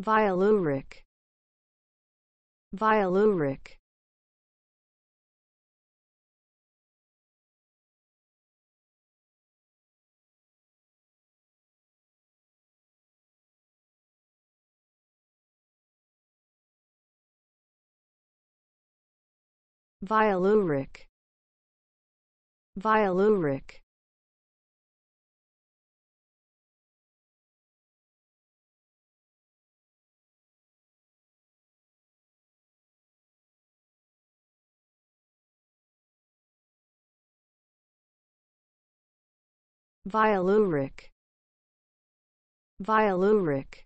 Violuric. Violuric. Violuric. Violuric. Violuric. Violuric.